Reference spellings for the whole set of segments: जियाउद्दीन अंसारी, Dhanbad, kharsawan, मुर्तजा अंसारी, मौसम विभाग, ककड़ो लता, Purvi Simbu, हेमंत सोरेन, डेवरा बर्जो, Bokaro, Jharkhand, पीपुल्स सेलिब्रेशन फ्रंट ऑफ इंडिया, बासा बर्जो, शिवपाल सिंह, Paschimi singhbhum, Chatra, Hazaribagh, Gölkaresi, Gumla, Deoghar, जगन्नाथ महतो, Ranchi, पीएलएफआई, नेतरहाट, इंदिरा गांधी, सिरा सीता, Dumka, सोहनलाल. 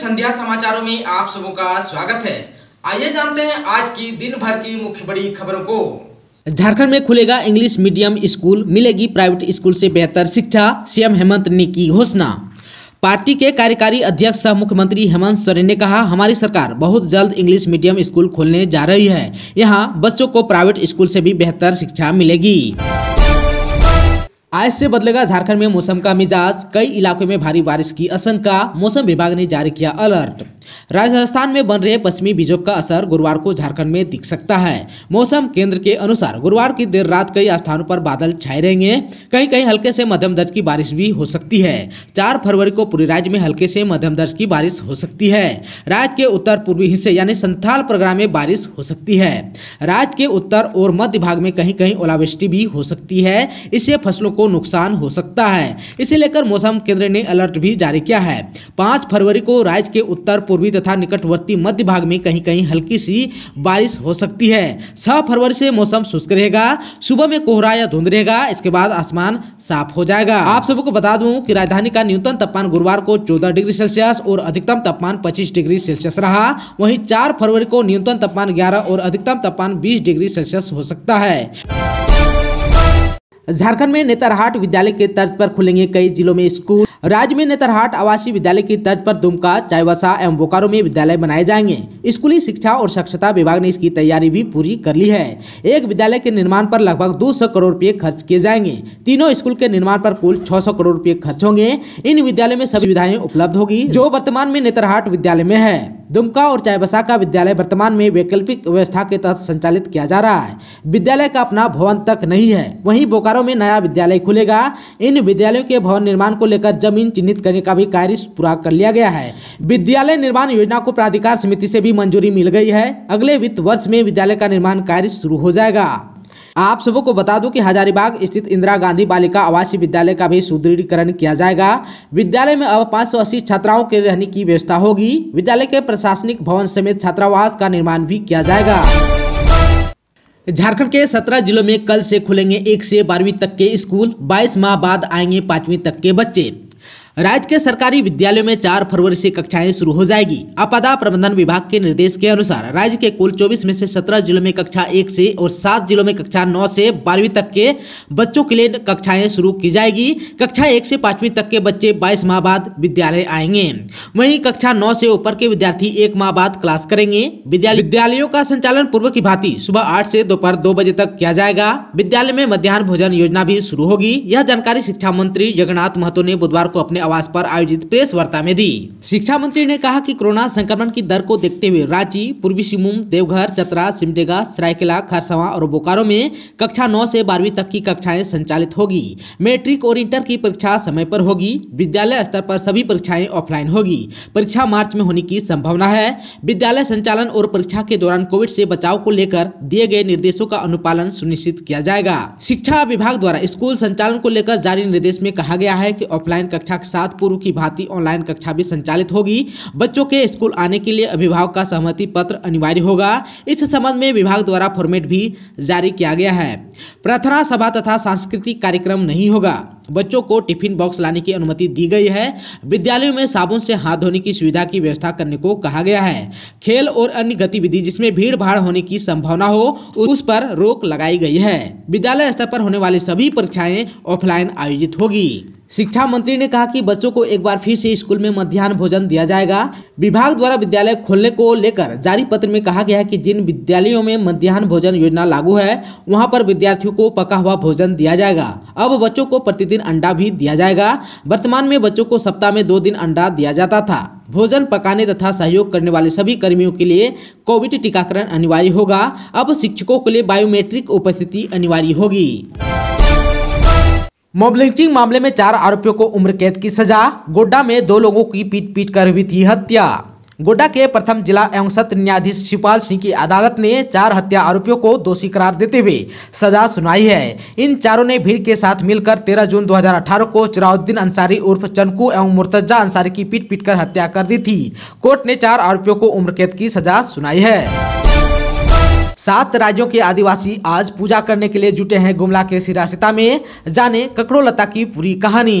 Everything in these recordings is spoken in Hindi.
संध्या समाचारों में आप सबों का स्वागत है। आइए जानते हैं आज की दिन भर की मुख्य बड़ी खबरों को। झारखंड में खुलेगा इंग्लिश मीडियम स्कूल, मिलेगी प्राइवेट स्कूल से बेहतर शिक्षा, सीएम हेमंत ने की घोषणा। पार्टी के कार्यकारी अध्यक्ष सह मुख्यमंत्री हेमंत सोरेन ने कहा, हमारी सरकार बहुत जल्द इंग्लिश मीडियम स्कूल खोलने जा रही है, यहाँ बच्चों को प्राइवेट स्कूल से भी बेहतर शिक्षा मिलेगी। आज से बदलेगा झारखंड में मौसम का मिजाज, कई इलाकों में भारी बारिश की आशंका, मौसम विभाग ने जारी किया अलर्ट। राजस्थान में बन रहे पश्चिमी विक्षोभ का असर गुरुवार को झारखंड में दिख सकता है। मौसम केंद्र के अनुसार गुरुवार की देर रात कई स्थानों पर बादल छाए रहेंगे, कहीं कहीं हल्के से मध्यम दर्ज की बारिश भी हो सकती है। 4 फरवरी को पूरे राज्य में हल्के से मध्यम दर्ज की बारिश हो सकती है। राज्य के उत्तर पूर्वी हिस्से यानी संथाल परगना में बारिश हो सकती है। राज्य के उत्तर और मध्य भाग में कहीं कहीं ओलावृष्टि भी हो सकती है, इससे फसलों को नुकसान हो सकता है। इसे लेकर मौसम केंद्र ने अलर्ट भी जारी किया है। 5 फरवरी को राज्य के उत्तर पूर्वी तथा निकटवर्ती मध्य भाग में कहीं कहीं हल्की सी बारिश हो सकती है। 6 फरवरी से मौसम शुष्क रहेगा, सुबह में कोहरा या धुंध रहेगा, इसके बाद आसमान साफ हो जाएगा। आप सबको बता दूं कि राजधानी का न्यूनतम तापमान गुरुवार को 14 डिग्री सेल्सियस और अधिकतम तापमान 25 डिग्री सेल्सियस रहा। वहीं 4 फरवरी को न्यूनतम तापमान 11 और अधिकतम तापमान 20 डिग्री सेल्सियस हो सकता है। झारखंड में नेतरहाट विद्यालय के तर्ज पर खुलेंगे कई जिलों में स्कूल। राज्य में नेतरहाट आवासीय विद्यालय की तर्ज पर दुमका, चाईबासा एवं बोकारो में विद्यालय बनाए जाएंगे। स्कूली शिक्षा और साक्षरता विभाग ने इसकी तैयारी भी पूरी कर ली है। एक विद्यालय के निर्माण पर लगभग 200 करोड़ रुपए खर्च किए जाएंगे। तीनों स्कूल के निर्माण पर कुल 600 करोड़ रुपए खर्च होंगे। इन विद्यालय में सभी सुविधाएं उपलब्ध होगी जो वर्तमान में नेतरहाट विद्यालय में है। दुमका और चाईबासा का विद्यालय वर्तमान में वैकल्पिक व्यवस्था के तहत संचालित किया जा रहा है। विद्यालय का अपना भवन तक नहीं है। वहीं बोकारो में नया विद्यालय खुलेगा। इन विद्यालयों के भवन निर्माण को लेकर जमीन चिन्हित करने का भी कार्य पूरा कर लिया गया है। विद्यालय निर्माण योजना को प्राधिकार समिति से भी मंजूरी मिल गई है। अगले वित्त वर्ष में विद्यालय का निर्माण कार्य शुरू हो जाएगा। आप सबों को बता दूं कि हजारीबाग स्थित इंदिरा गांधी बालिका आवासीय विद्यालय का भी सुदृढ़ीकरण किया जाएगा। विद्यालय में अब 580 छात्राओं के रहने की व्यवस्था होगी। विद्यालय के प्रशासनिक भवन समेत छात्रावास का निर्माण भी किया जाएगा। झारखंड के 17 जिलों में कल से खुलेंगे 1 से 12वीं तक के स्कूल। 22 माह बाद आएंगे 5वीं तक के बच्चे। राज्य के सरकारी विद्यालयों में 4 फरवरी से कक्षाएं शुरू हो जाएगी। आपदा प्रबंधन विभाग के निर्देश के अनुसार राज्य के कुल 24 में से 17 जिलों में कक्षा 1 से और 7 जिलों में कक्षा 9 से 12वीं तक के बच्चों के लिए कक्षाएं शुरू की जाएगी। कक्षा 1 से 5वीं तक के बच्चे 22 माह बाद विद्यालय आएंगे। वहीं कक्षा 9 से ऊपर के विद्यार्थी 1 माह बाद क्लास करेंगे। विद्यालयों का संचालन पूर्व की भांति सुबह 8 से दोपहर 2 बजे तक किया जाएगा। विद्यालय में मध्याह्न भोजन योजना भी शुरू होगी। यह जानकारी शिक्षा मंत्री जगन्नाथ महतो ने बुधवार को अपने आवास पर आयोजित प्रेस वार्ता में दी। शिक्षा मंत्री ने कहा कि कोरोना संक्रमण की दर को देखते हुए रांची, पूर्वी सिंहभूम, देवघर, चतरा, सिमडेगा, सरायकेला, खरसावां और बोकारो में कक्षा 9 से 12वीं तक की कक्षाएं संचालित होगी। मैट्रिक और इंटर की परीक्षा समय पर होगी। विद्यालय स्तर पर सभी परीक्षाएं ऑफलाइन होगी। परीक्षा मार्च में होने की संभावना है। विद्यालय संचालन और परीक्षा के दौरान कोविड से बचाव को लेकर दिए गए निर्देशों का अनुपालन सुनिश्चित किया जाएगा। शिक्षा विभाग द्वारा स्कूल संचालन को लेकर जारी निर्देश में कहा गया है कि ऑफलाइन कक्षा के साथ पूर्व की भांति ऑनलाइन कक्षा भी संचालित होगी। बच्चों के स्कूल आने के लिए अभिभावक का सहमति पत्र अनिवार्य होगा। इस संबंध में विभाग द्वारा फॉर्मेट भी जारी किया गया है। प्रार्थना सभा तथा सांस्कृतिक कार्यक्रम नहीं होगा। बच्चों को टिफिन बॉक्स लाने की अनुमति दी गई है। विद्यालयों में साबुन से हाथ धोने की सुविधा की व्यवस्था करने को कहा गया है। खेल और अन्य गतिविधि जिसमें भीड़ भाड़ होने की संभावना हो उस पर रोक लगाई गई है। विद्यालय स्तर पर होने वाली सभी परीक्षाएं ऑफलाइन आयोजित होगी। शिक्षा मंत्री ने कहा कि बच्चों को एक बार फिर से स्कूल में मध्याह्न भोजन दिया जाएगा। विभाग द्वारा विद्यालय खोलने को लेकर जारी पत्र में कहा गया है कि जिन विद्यालयों में मध्याह्न भोजन योजना लागू है वहां पर विद्यार्थियों को पका हुआ भोजन दिया जाएगा। अब बच्चों को प्रतिदिन अंडा भी दिया जाएगा। वर्तमान में बच्चों को सप्ताह में 2 दिन अंडा दिया जाता था। भोजन पकाने तथा सहयोग करने वाले सभी कर्मियों के लिए कोविड टीकाकरण अनिवार्य होगा। अब शिक्षकों के लिए बायोमेट्रिक उपस्थिति अनिवार्य होगी। मॉब लिंचिंग मामले में 4 आरोपियों को उम्र कैद की सजा। गोड्डा में 2 लोगों की पीट-पीट कर हुई थी हत्या। गोड्डा के प्रथम जिला एवं सत्र न्यायाधीश शिवपाल सिंह की अदालत ने 4 हत्या आरोपियों को दोषी करार देते हुए सजा सुनाई है। इन चारों ने भीड़ के साथ मिलकर 13 जून 2018 को जियाउद्दीन अंसारी उर्फ चनकू एवं मुर्तजा अंसारी की पीट पीट कर हत्या कर दी थी। कोर्ट ने 4 आरोपियों को उम्र कैद की सजा सुनाई है। 7 राज्यों के आदिवासी आज पूजा करने के लिए जुटे हैं गुमला के सिरा सीता में। जाने ककड़ो लता की पूरी कहानी।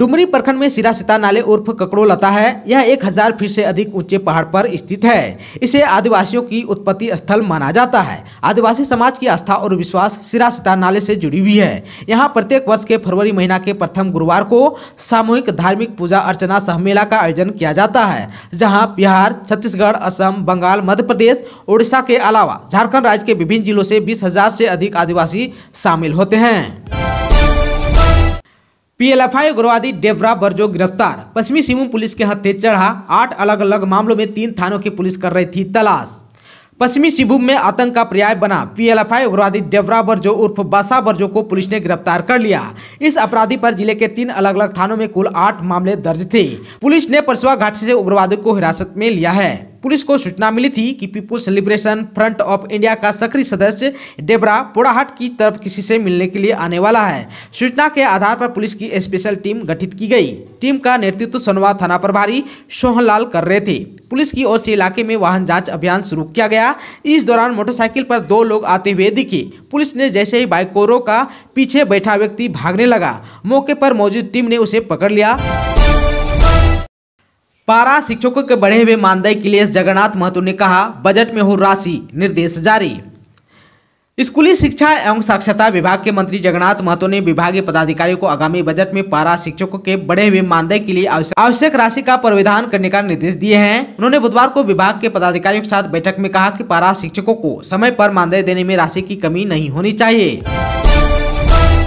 डुमरी प्रखंड में सिरा सीता नाले उर्फ ककड़ो लता है। यह 1000 फीट से अधिक ऊंचे पहाड़ पर स्थित है। इसे आदिवासियों की उत्पत्ति स्थल माना जाता है। आदिवासी समाज की आस्था और विश्वास सिरा सीता नाले से जुड़ी हुई है। यहाँ प्रत्येक वर्ष के फरवरी महीना के प्रथम गुरुवार को सामूहिक धार्मिक पूजा अर्चना सहमेला का आयोजन किया जाता है, जहाँ बिहार, छत्तीसगढ़, असम, बंगाल, मध्य प्रदेश, उड़ीसा के अलावा झारखंड राज्य के विभिन्न जिलों से 20,000 से अधिक आदिवासी शामिल होते हैं। पीएलएफआई उग्रवादी डेवरा बर्जो गिरफ्तार। पश्चिमी सिंहभूम पुलिस के हत्थे चढ़ा। 8 अलग अलग मामलों में 3 थानों की पुलिस कर रही थी तलाश। पश्चिमी सिंहभूम में आतंक का पर्याय बना पीएलएफआई उग्रवादी डेवरा बर्जो उर्फ बासा बर्जो को पुलिस ने गिरफ्तार कर लिया। इस अपराधी पर जिले के 3 अलग अलग थानों में कुल 8 मामले दर्ज थे। पुलिस ने परसवा घाटी से उग्रवादी को हिरासत में लिया है। पुलिस को सूचना मिली थी कि पीपुल्स सेलिब्रेशन फ्रंट ऑफ इंडिया का सक्रिय सदस्य डेबरा पोड़ाहाट की तरफ किसी से मिलने के लिए आने वाला है। सूचना के आधार पर पुलिस की स्पेशल टीम गठित की गई। टीम का नेतृत्व सोनवा थाना प्रभारी सोहनलाल कर रहे थे। पुलिस की ओर से इलाके में वाहन जांच अभियान शुरू किया गया। इस दौरान मोटरसाइकिल पर 2 लोग आते हुए दिखे। पुलिस ने जैसे ही बाइकोरों का पीछे बैठा व्यक्ति भागने लगा। मौके पर मौजूद टीम ने उसे पकड़ लिया। पारा शिक्षकों के बढ़े हुए मानदेय के लिए जगन्नाथ महतो ने कहा, बजट में हो राशि, निर्देश जारी। स्कूली शिक्षा एवं साक्षरता विभाग के मंत्री जगन्नाथ महतो ने विभागीय पदाधिकारियों को आगामी बजट में पारा शिक्षकों के बढ़े हुए मानदेय के लिए आवश्यक राशि का प्रावधान करने का निर्देश दिए हैं। उन्होंने बुधवार को विभाग के पदाधिकारियों के साथ बैठक में कहा कि पारा शिक्षकों को समय पर मानदेय देने में राशि की कमी नहीं होनी चाहिए।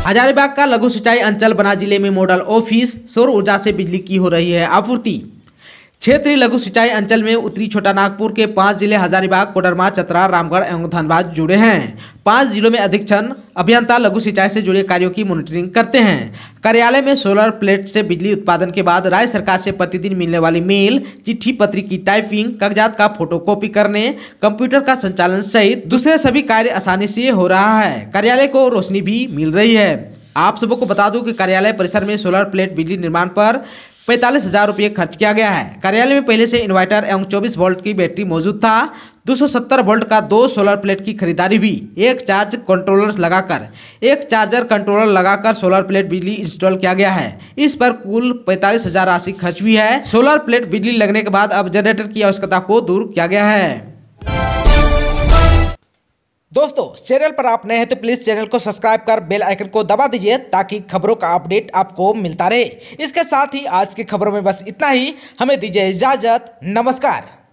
हजारीबाग का लघु सिंचाई अंचल बना जिले में मॉडल ऑफिस। सौर ऊर्जा से बिजली की हो रही है आपूर्ति। क्षेत्रीय लघु सिंचाई अंचल में उत्तरी छोटा नागपुर के 5 जिले हजारीबाग, कोडरमा, चतरा, रामगढ़ एवं धनबाद जुड़े हैं। 5 जिलों में अधीक्षण अभियंता लघु सिंचाई से जुड़े कार्यों की मॉनिटरिंग करते हैं। कार्यालय में सोलर प्लेट से बिजली उत्पादन के बाद राज्य सरकार से प्रतिदिन मिलने वाली मेल, चिट्ठी पत्री की टाइपिंग, कागजात का फोटोकॉपी करने, कंप्यूटर का संचालन सहित दूसरे सभी कार्य आसानी से हो रहा है। कार्यालय को रोशनी भी मिल रही है। आप सबको बता दूं कि कार्यालय परिसर में सोलर प्लेट बिजली निर्माण पर 45,000 रुपये खर्च किया गया है। कार्यालय में पहले से इन्वर्टर एवं 24 वोल्ट की बैटरी मौजूद था। 270 वोल्ट का 2 सोलर प्लेट की खरीदारी भी 1 चार्जर कंट्रोलर लगाकर सोलर प्लेट बिजली इंस्टॉल किया गया है। इस पर कुल 45,000 राशि खर्च हुई है। सोलर प्लेट बिजली लगने के बाद अब जनरेटर की आवश्यकता को दूर किया गया है। दोस्तों, चैनल पर आप नए हैं तो प्लीज चैनल को सब्सक्राइब कर बेल आइकन को दबा दीजिए ताकि खबरों का अपडेट आपको मिलता रहे। इसके साथ ही आज की खबरों में बस इतना ही। हमें दीजिए इजाजत। नमस्कार।